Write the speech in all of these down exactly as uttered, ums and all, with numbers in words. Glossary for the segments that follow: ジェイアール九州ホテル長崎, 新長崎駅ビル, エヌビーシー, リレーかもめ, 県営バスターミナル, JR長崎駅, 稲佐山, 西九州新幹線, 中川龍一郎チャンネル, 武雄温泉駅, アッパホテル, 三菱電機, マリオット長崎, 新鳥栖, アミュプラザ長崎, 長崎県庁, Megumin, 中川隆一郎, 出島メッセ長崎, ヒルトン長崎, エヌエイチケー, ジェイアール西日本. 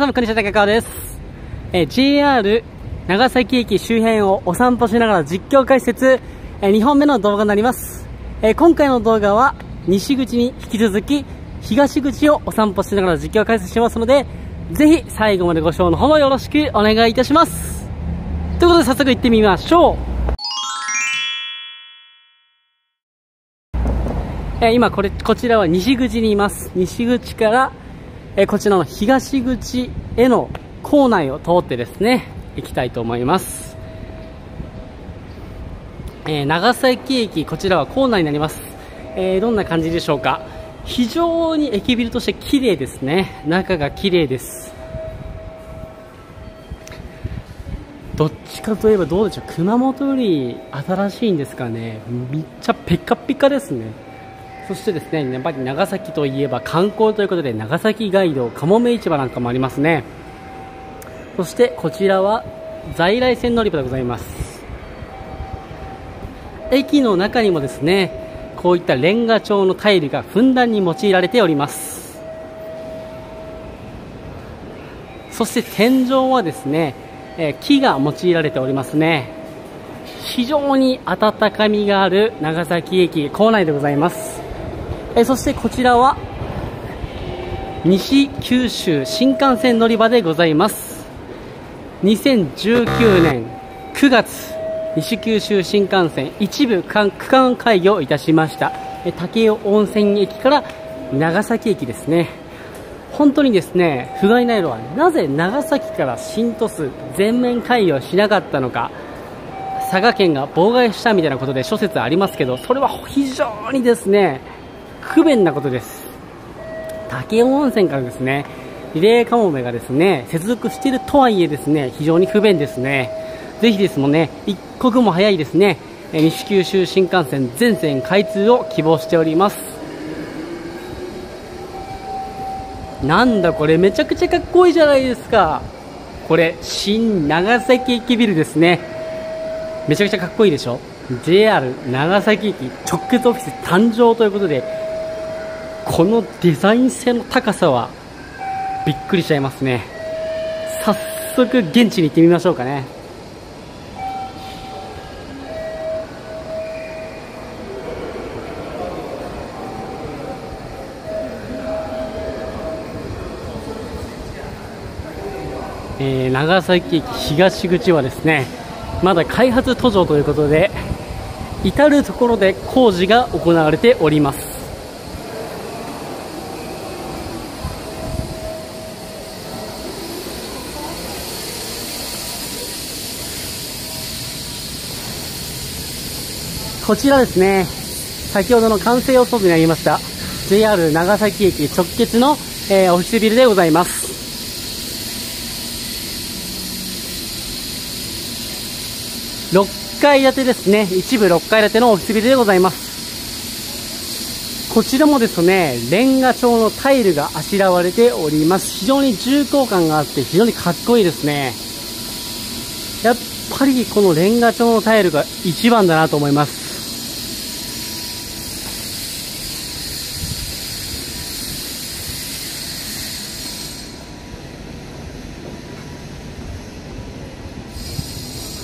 どうもこんにちは、高川です。えー、ジェイアール 長崎駅周辺をお散歩しながら実況解説、えー、にほんめの動画になります。えー、今回の動画は西口に引き続き東口をお散歩しながら実況解説しますので、ぜひ最後までご視聴の方もよろしくお願いいたします。ということで早速行ってみましょう。えー、今これ、こちらは西口にいます。西口からえこちらの東口への構内を通ってですね行きたいと思います。えー、長崎駅、こちらは構内になります。えー、どんな感じでしょうか。非常に駅ビルとして綺麗ですね。中が綺麗です。どっちかといえばどうでしょう、熊本より新しいんですかね。めっちゃピカピカですね。そしてですね、やっぱり長崎といえば観光ということで、長崎街道、かもめ市場なんかもありますね。そしてこちらは在来線乗り場でございます。駅の中にもですね、こういったレンガ調のタイルがふんだんに用いられております。そして天井はですね、え木が用いられておりますね。非常に温かみがある長崎駅構内でございます。えそしてこちらは西九州新幹線乗り場でございます。にせんじゅうきゅうねんくがつ、西九州新幹線一部区間開業いたしました。え武雄温泉駅から長崎駅ですね。本当にですね、不甲斐ないのは、なぜ長崎から新鳥栖全面開業しなかったのか、佐賀県が妨害したみたいなことで諸説ありますけど、それは非常にですね不便なことです。武雄温泉からですね、リレーかもめがですね接続しているとはいえですね、非常に不便ですね。ぜひですもんね、一刻も早いですね、西九州新幹線全線開通を希望しております。なんだこれ、めちゃくちゃかっこいいじゃないですか。これ新長崎駅ビルですね。めちゃくちゃかっこいいでしょ。 ジェイアール 長崎駅直結オフィス誕生ということで、このデザイン性の高さはびっくりしちゃいますね。早速現地に行ってみましょうかね。えー、長崎駅東口はですね、まだ開発途上ということで、至る所で工事が行われております。こちらですね、先ほどの完成予想になりました ジェイアール 長崎駅直結の、えー、オフィスビルでございます。ろっかい建てですね、一部ろっかい建てのオフィスビルでございます。こちらもですね、レンガ調のタイルがあしらわれております。非常に重厚感があって非常にかっこいいですね。やっぱりこのレンガ調のタイルが一番だなと思います。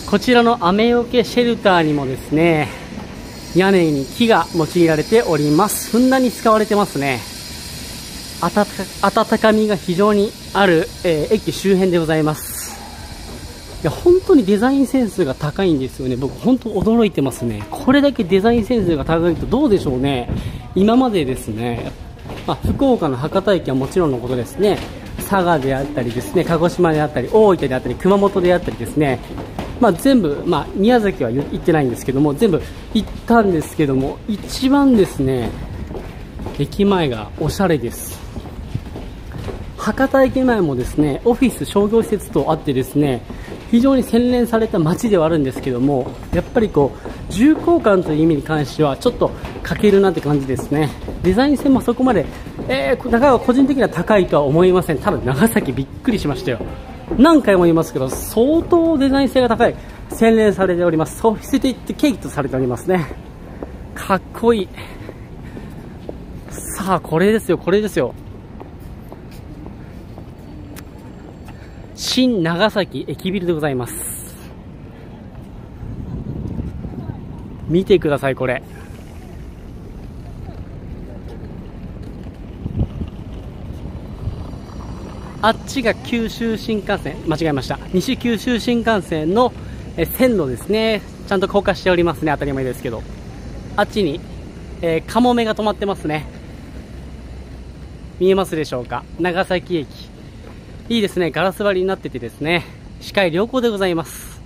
こちらの雨よけシェルターにもですね、屋根に木が用いられております。ふんだんに使われてますね。暖か、暖かみが非常にある、えー、駅周辺でございます。いや、本当にデザインセンスが高いんですよね。僕本当驚いてますね。これだけデザインセンスが高いと、どうでしょうね、今までですね、まあ、福岡の博多駅はもちろんのことですね、佐賀であったりですね、鹿児島であったり、大分であったり、熊本であったりですね、まあ全部、まあ、宮崎は行ってないんですけども、全部行ったんですけども、一番ですね、駅前がおしゃれです。博多駅前もですね、オフィス、商業施設とあってですね、非常に洗練された街ではあるんですけども、やっぱりこう重厚感という意味に関してはちょっと欠けるなって感じですね。デザイン性もそこまで、えー、なかなか個人的には高いとは思いません。ただ長崎びっくりしましたよ。何回も言いますけど、相当デザイン性が高い、洗練されております。ソフィスティックケーキとされておりますね。かっこいい。さあ、これですよ、これですよ。新長崎駅ビルでございます。見てください、これ。あっちが九州新幹線、間違えました、西九州新幹線の線路ですね。ちゃんと高架しておりますね。当たり前ですけど、あっちに、えー、カモメが止まってますね。見えますでしょうか。長崎駅、いいですね。ガラス張りになっててですね、視界良好でございます。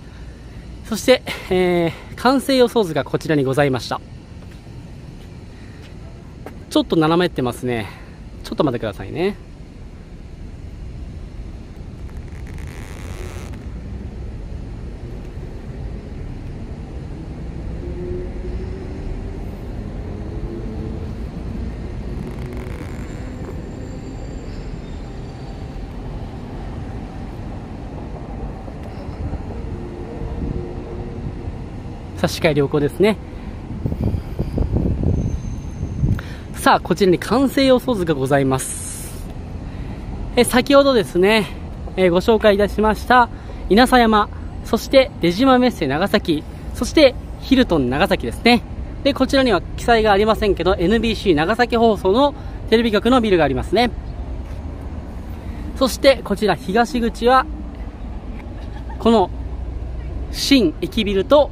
そして、えー、完成予想図がこちらにございました。ちょっと斜めってますね。ちょっと待ってくださいね。差し替え良好ですね。さあ、こちらに完成予想図がございます。え先ほどですね、えご紹介いたしました稲佐山、そして出島メッセ長崎、そしてヒルトン長崎ですね。でこちらには記載がありませんけど エヌビーシー 長崎放送のテレビ局のビルがありますね。そしてこちら東口はこの新駅ビルと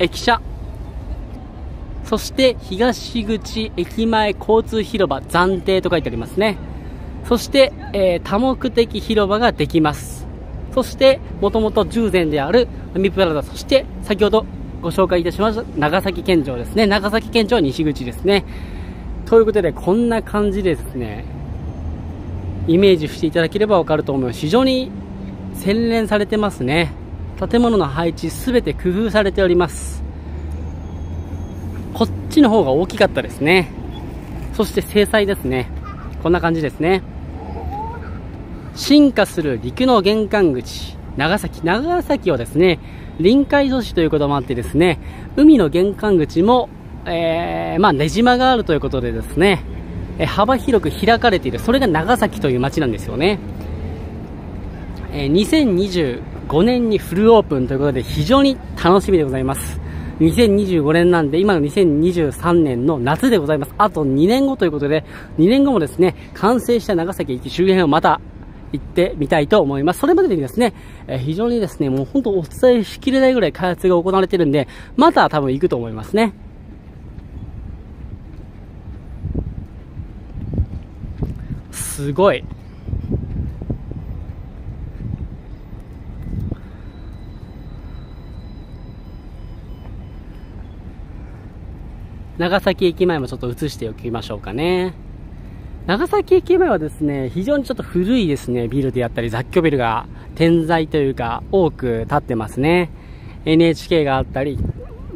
駅舎、そして東口駅前交通広場暫定と書いてありますね。そして、えー、多目的広場ができます。そしてもともと従前である海プラザ、そして先ほどご紹介いたしました長崎県庁ですね。長崎県庁西口ですね。ということでこんな感じでですね、イメージしていただければ分かると思います。非常に洗練されてますね。建物の配置すべて工夫されております。こっちの方が大きかったですね。そして精細ですね。こんな感じですね。進化する陸の玄関口長崎。長崎はですね臨海都市ということもあってですね、海の玄関口も、えー、まあ根島があるということでですね、幅広く開かれている、それが長崎という町なんですよね。えー、にせんにじゅうごねんにフルオープンということで非常に楽しみでございます。にせんにじゅうごねんなんで今のにせんにじゅうさんねんの夏でございます。あとにねんごということで、にねんごもですね完成した長崎駅周辺をまた行ってみたいと思います。それまでにですね、え非常にですねもう本当お伝えしきれないぐらい開発が行われているんで、また多分行くと思いますね。すごい長崎駅前もちょっと映しておきましょうかね。長崎駅前はですね、非常にちょっと古いですね、ビルであったり雑居ビルが点在というか多く建ってますね。エヌエイチケー があったり、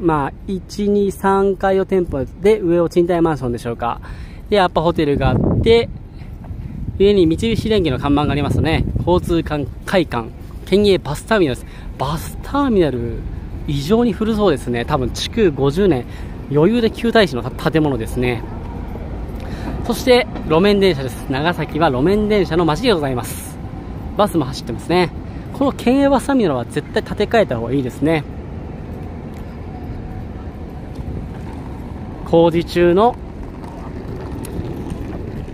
まあ、いち、に、さんかいを店舗で、上を賃貸マンションでしょうか。で、アッパホテルがあって、上に三菱電機の看板がありますね。交通会館、県営バスターミナルです。バスターミナル、異常に古そうですね。多分、築ごじゅうねん。余裕で旧耐震の建物ですね。そして路面電車です。長崎は路面電車の街でございます。バスも走ってますね。この県営バスターミナルは絶対建て替えた方がいいですね。工事中の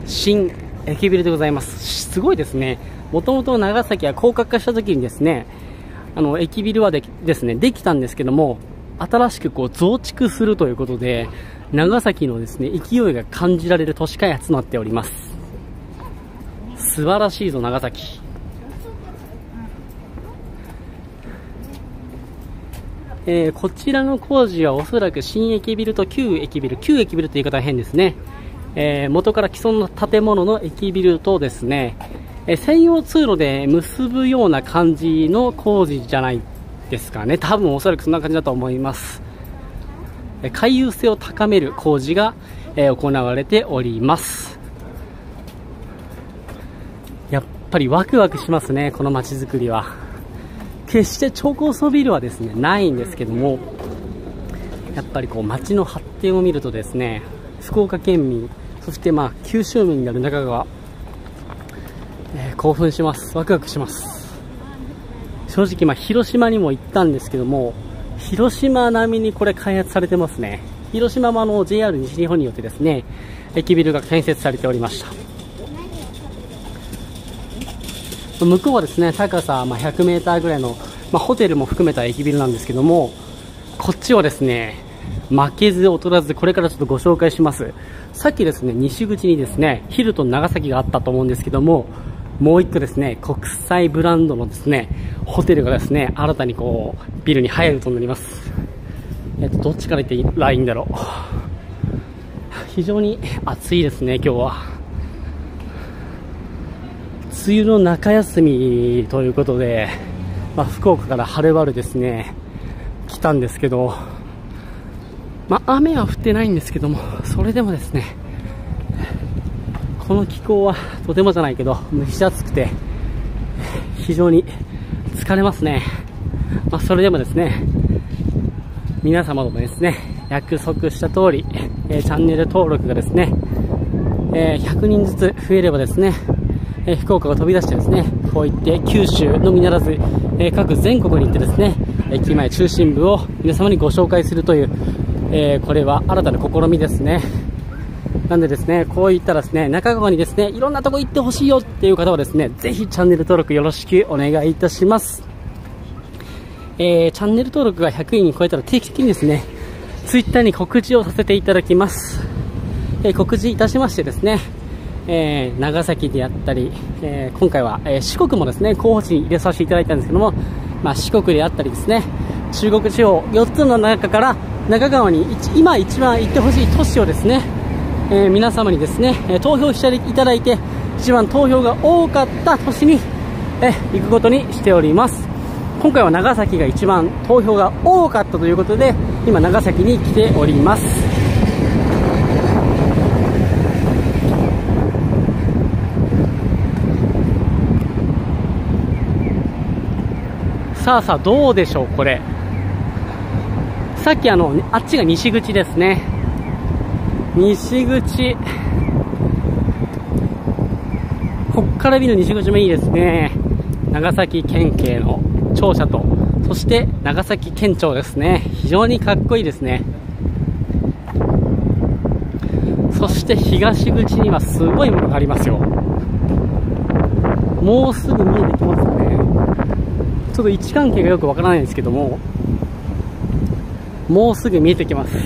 新駅ビルでございます。すごいですね。もともと長崎は高架化した時にですね、あの駅ビルは で, ですねできたんですけども、新しくこう増築するということで、長崎のですね勢いが感じられる都市開発となっております。素晴らしいぞ長崎。えー、こちらの工事はおそらく新駅ビルと旧駅ビル、旧駅ビルという言い方は変ですね、えー、元から既存の建物の駅ビルとですね、えー、専用通路で結ぶような感じの工事じゃないですかね。多分おそらくそんな感じだと思います。回遊性を高める工事が、えー、行われております。やっぱりワクワクしますね、この街づくりは。決して超高層ビルはですねないんですけども、やっぱりこう街の発展を見るとですね、福岡県民、そしてまあ九州民になる中川、えー、興奮します。ワクワクします。正直、まあ、広島にも行ったんですけども、広島並みにこれ開発されてますね。広島もあの ジェイアール 西日本によってですね、駅ビルが建設されておりました。向こうはですね、高さまあひゃくメーターぐらいの、まあ、ホテルも含めた駅ビルなんですけども、こっちはですね、負けず劣らず、これからちょっとご紹介します。さっきですね、西口にですねヒルトン長崎があったと思うんですけども、もう一個ですね、国際ブランドのですねホテルがですね、新たにこうビルに入ることになります。えっとどっちから行ってらいいんだろう。非常に暑いですね。今日は梅雨の中休みということで、まあ、福岡からはるばるですね来たんですけど、まあ、雨は降ってないんですけども、それでもですね、この気候はとてもじゃないけど蒸し暑くて非常に疲れますね。まあ、それでもですね、皆様ともですね約束した通り、えー、チャンネル登録がですね、えー、ひゃくにんずつ増えればですね、えー、福岡が飛び出してですね、こういって九州のみならず、えー、各全国に行ってですね、駅前中心部を皆様にご紹介するという、えー、これは新たな試みですね。なんでですね、こういったらですね、中川にですねいろんなとこ行ってほしいよっていう方はですね、ぜひチャンネル登録よろしくお願いいたします。えー、チャンネル登録がひゃくにん超えたら定期的にですねツイッターに告知をさせていただきます。えー、告示いたしましてですね、えー、長崎であったり、えー、今回は、えー、四国もですね候補地に入れさせていただいたんですけども、まあ、四国であったりですね、中国地方よっつの中から中川に今一番行ってほしい都市をですね、えー、皆様にですね投票していただいて、一番投票が多かった都市に、えー、行くことにしております。今回は長崎が一番投票が多かったということで、今長崎に来ております。さあさあ、どうでしょうこれ。さっきあのあっちが西口ですね。西口、こっから見る西口もいいですね。長崎県警の庁舎と、そして長崎県庁ですね。非常にかっこいいですね。そして東口にはすごいものがありますよ。もうすぐ見えてきますね。ちょっと位置関係がよくわからないんですけども、もうすぐ見えてきます。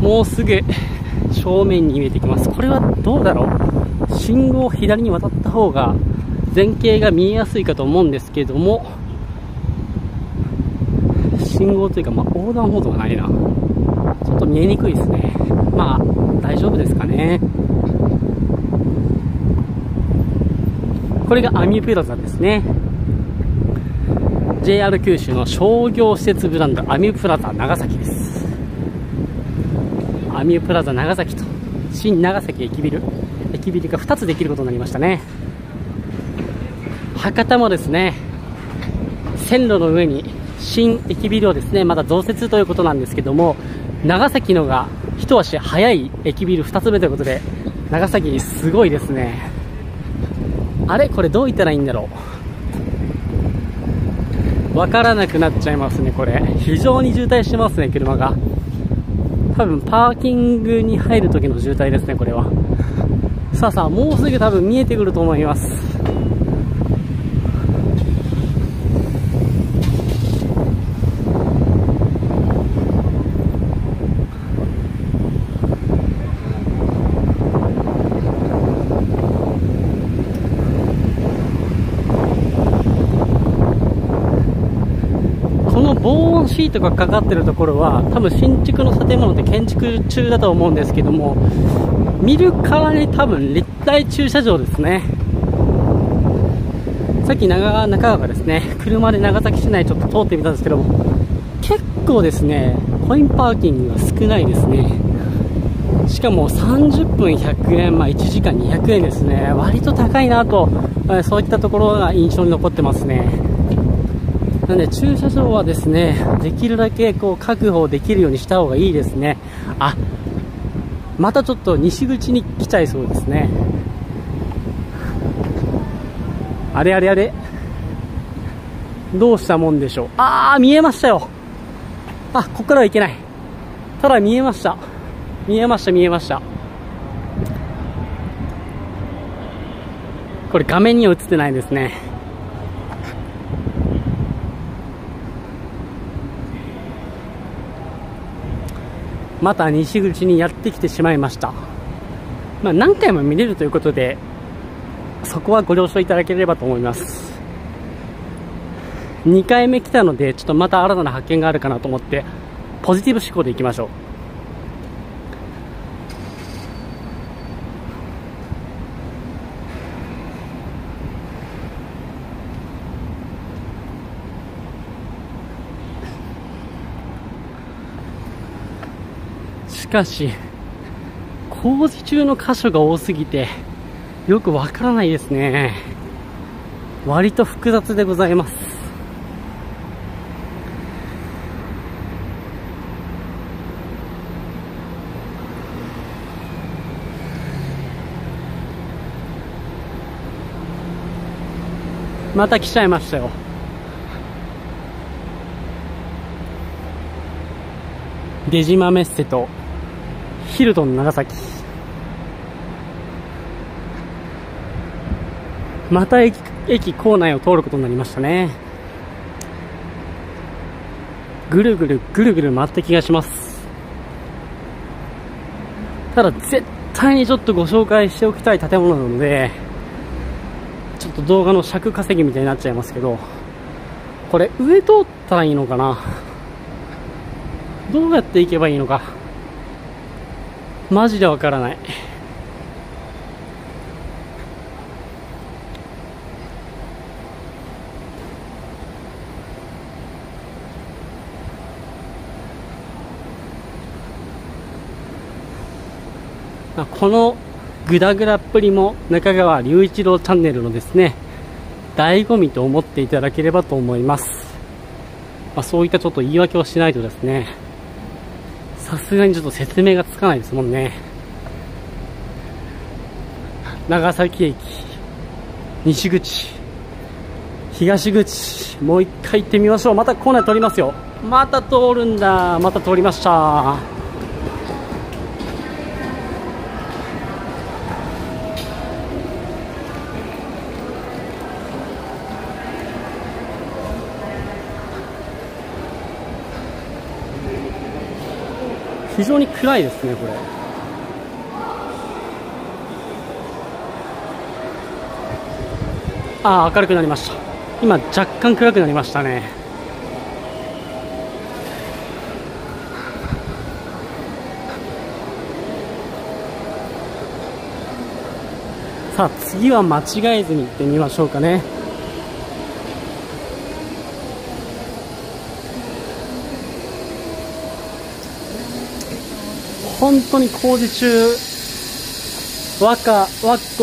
もうすぐ正面に見えてきます。これはどうだろう。信号を左に渡った方が前景が見えやすいかと思うんですけども、信号というか、まあ、横断歩道がないな。ちょっと見えにくいですね。まあ大丈夫ですかね。これがアミュプラザですね。 ジェイアール 九州の商業施設ブランドアミュプラザ長崎です。アミュプラザ長崎と新長崎駅ビル、駅ビルがふたつできることになりましたね。博多もですね、線路の上に新駅ビルをですねまだ増設ということなんですけども、長崎のが一足早い駅ビルふたつめということで、長崎すごいですね。あれ、これどう言ったらいいんだろう、わからなくなっちゃいますね。これ非常に渋滞してますね、車が。多分パーキングに入る時の渋滞ですね、これは。さあさあ、もうすぐ多分見えてくると思います。防音シートがかかっているところは、多分新築の建物って建築中だと思うんですけども、見るからに多分立体駐車場ですね。さっき長川中川がですね車で長崎市内ちょっと通ってみたんですけども、結構ですねコインパーキングが少ないですね。しかもさんじゅっぷんひゃくえん、まあ、いちじかんにひゃくえんですね。割と高いなと、そういったところが印象に残ってますね。なので駐車場はですねできるだけこう確保できるようにした方がいいですね。あ、またちょっと西口に来ちゃいそうですね。あれあれあれ、どうしたもんでしょう。ああ、見えましたよ。あ、ここからはいけない。ただ見えました。見えました、見えました。これ画面には映ってないですね。また西口にやってきてしまいました。まあ、何回も見れるということで、そこはご了承いただければと思います。にかいめ来たので、ちょっとまた新たな発見があるかなと思って、ポジティブ思考でいきましょう。しかし、工事中の箇所が多すぎて、よくわからないですね。割と複雑でございます。また来ちゃいましたよ。出島メッセとヒルトン長崎。また 駅, 駅構内を通ることになりましたね。ぐるぐるぐるぐる回った気がします。ただ絶対にちょっとご紹介しておきたい建物なので、ちょっと動画の尺稼ぎみたいになっちゃいますけど、これ上通ったらいいのかな、どうやって行けばいいのか、マジでわからない。このグダグダっぷりも中川隆一郎チャンネルのですね、醍醐味と思っていただければと思います。まあ、そういったちょっと言い訳をしないとですね、さすがにちょっと説明がつかないですもんね。長崎駅、西口、東口、もう一回行ってみましょう。またコーナー通りますよ。また通るんだ。また通りました。非常に暗いですね、これ。ああ、明るくなりました。今若干暗くなりましたね。さあ次は間違えずに行ってみましょうかね。本当に工事中、わか、わ、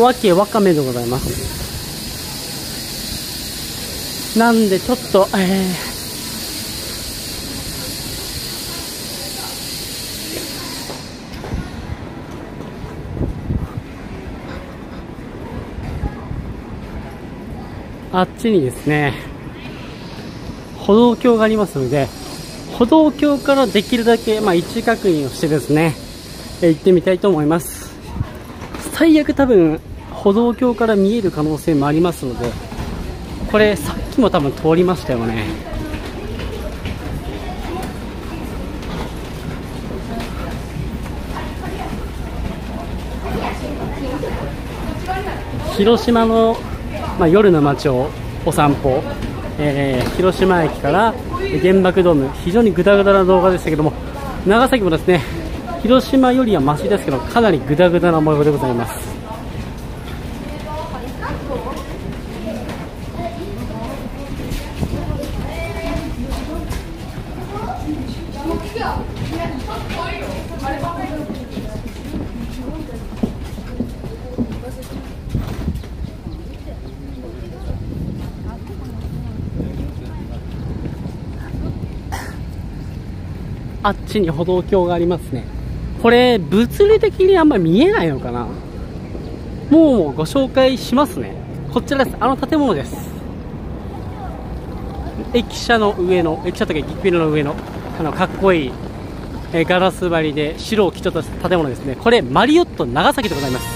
わけわかめでございます。なんでちょっと、えー、あっちにですね、歩道橋がありますので、歩道橋からできるだけ、まあ、位置確認をしてですね、行ってみたいと思います。最悪多分歩道橋から見える可能性もありますので、これさっきも多分通りましたよね。広島の、まあ、夜の街をお散歩、えー、広島駅から原爆ドーム、非常にグダグダな動画でしたけども、長崎もですね、広島よりはマシですけど、かなりグダグダな模様でございます。あっちに歩道橋がありますね。これ物理的にあんまり見えないのかな。もうご紹介しますね。こちらです。あの建物です。駅舎の上の、駅舎とか駅ビルの上の、あのかっこいい、えー、ガラス張りで白を基調とした建物ですね。これマリオット長崎でございます。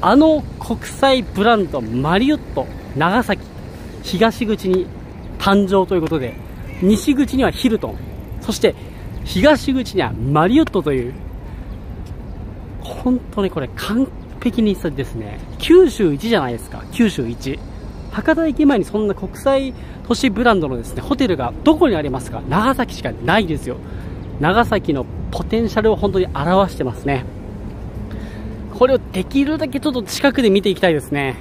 あの国際ブランドマリオット長崎、東口に誕生ということで、西口にはヒルトン、そして東口にはマリオットという、本当にこれ完璧にですね、きゅうじゅういちじゃないですか。きゅうじゅういち、博多駅前にそんな国際都市ブランドのですねホテルがどこにありますか？長崎しかないですよ。長崎のポテンシャルを本当に表してますね。これをできるだけちょっと近くで見ていきたいですね。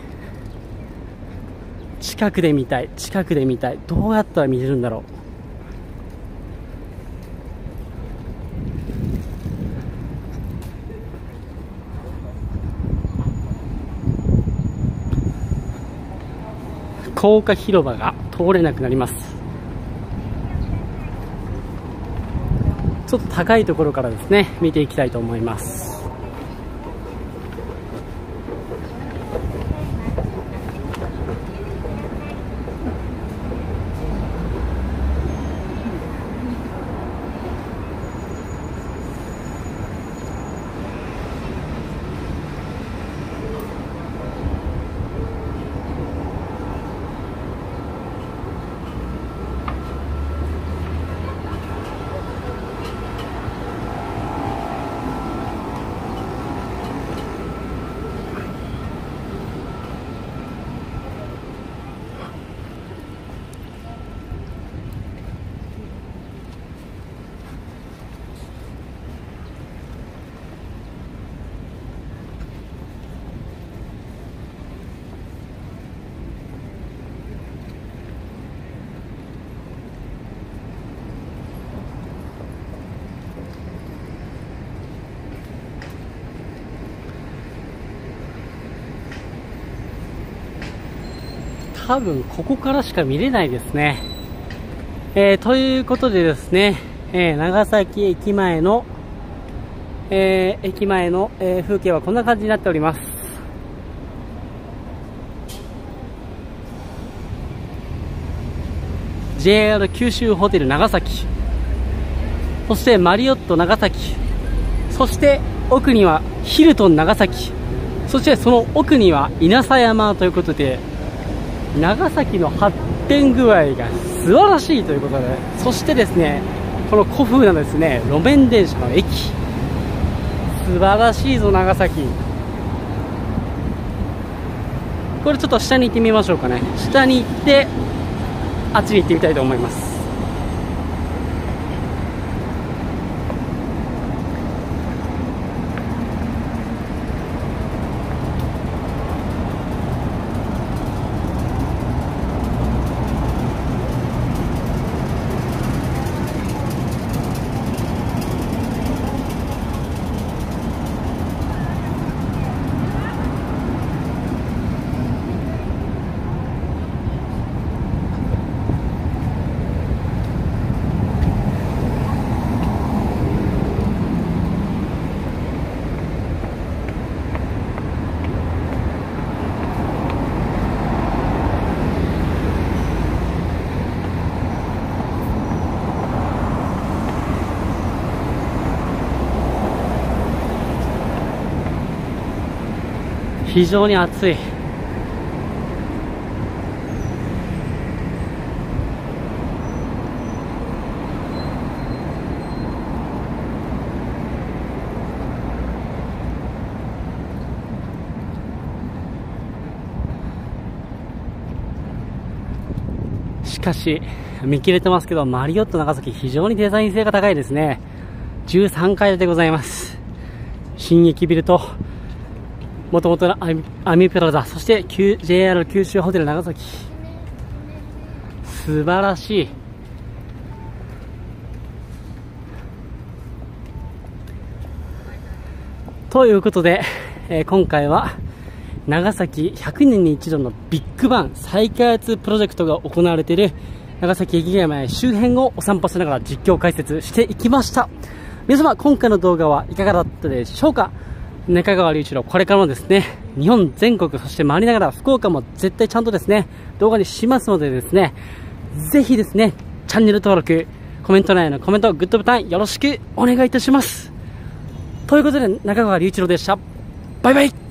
近くで見たい、近くで見たい。どうやったら見れるんだろう。高架広場が通れなくなります。ちょっと高いところからですね見ていきたいと思います。多分ここからしか見れないですね、えー、ということでですね、えー、長崎駅前の、えー、駅前の、えー、風景はこんな感じになっております。ジェイアール 九州ホテル長崎、そしてマリオット長崎、そして奥にはヒルトン長崎、そしてその奥には稲佐山ということで、長崎の発展具合が素晴らしいということで、そしてですね、この古風なですね路面電車の駅、素晴らしいぞ長崎。これちょっと下に行ってみましょうかね。下に行ってあっちに行ってみたいと思います。非常に暑い。しかし見切れてますけど、マリオット長崎非常にデザイン性が高いですね。じゅうさんかい建てございます。新駅ビルともともとのアミュプラザ、そして ジェイアール 九州ホテル長崎、素晴らしい。ということで、えー、今回は長崎ひゃくねんに一度のビッグバン再開発プロジェクトが行われている長崎駅前周辺をお散歩しながら実況解説していきました。皆様、今回の動画はいかがだったでしょうか？中川隆一郎、これからもですね、日本全国、そして回りながら福岡も絶対ちゃんとですね、動画にしますのでですね、ぜひですね、チャンネル登録、コメント欄へのコメント、グッドボタンよろしくお願いいたします。ということで、中川隆一郎でした。バイバイ。